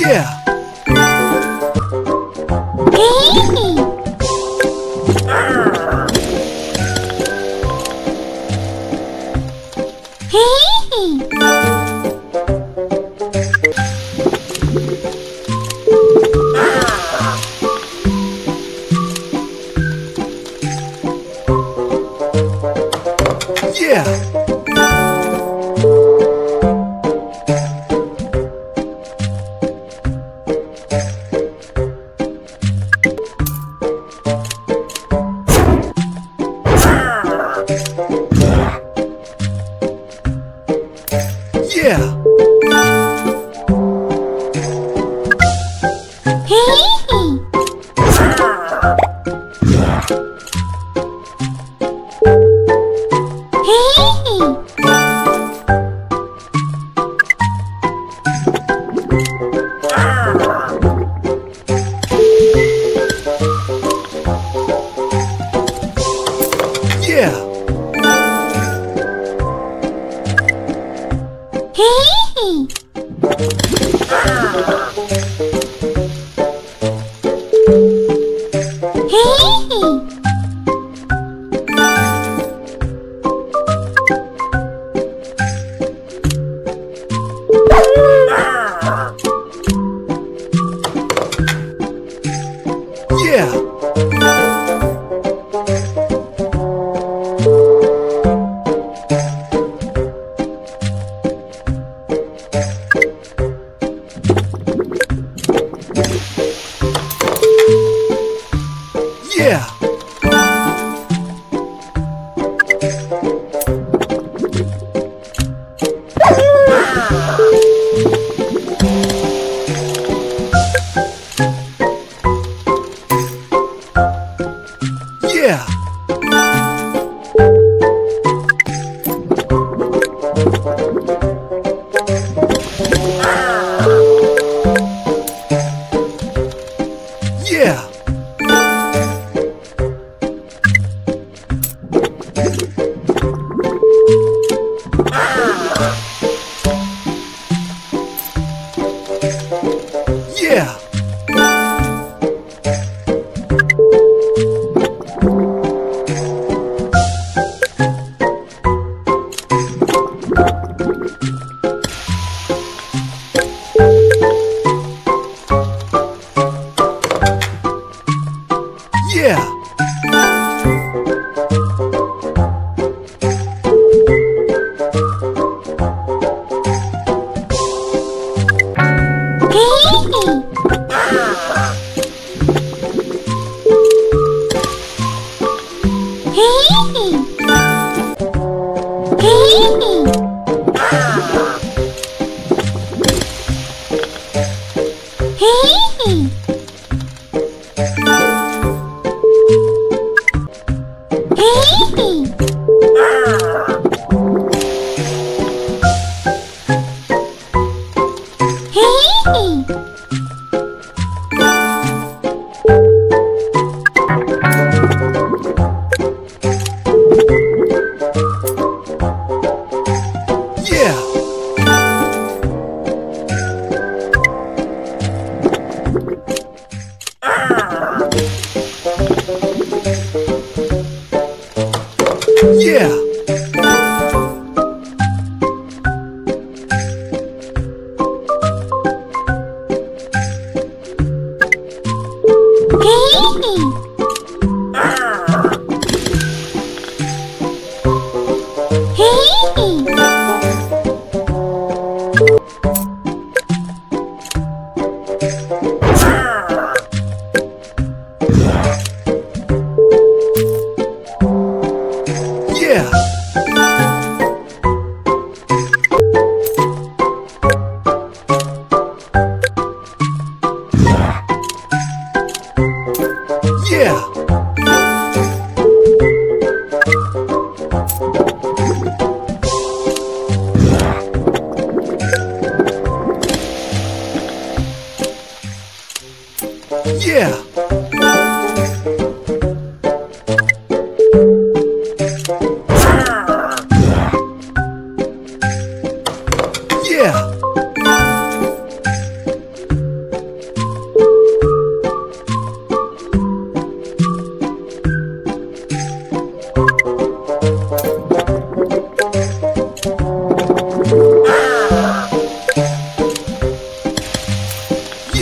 Yeah! Yeah!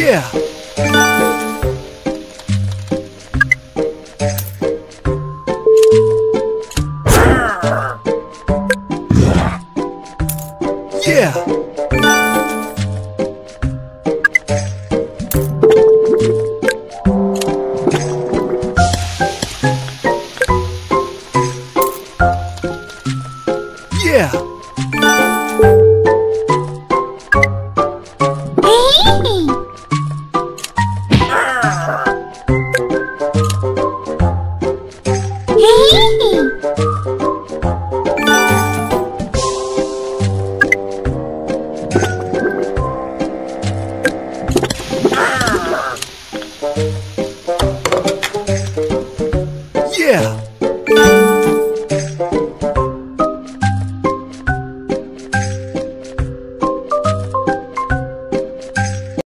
Yeah. Yeah.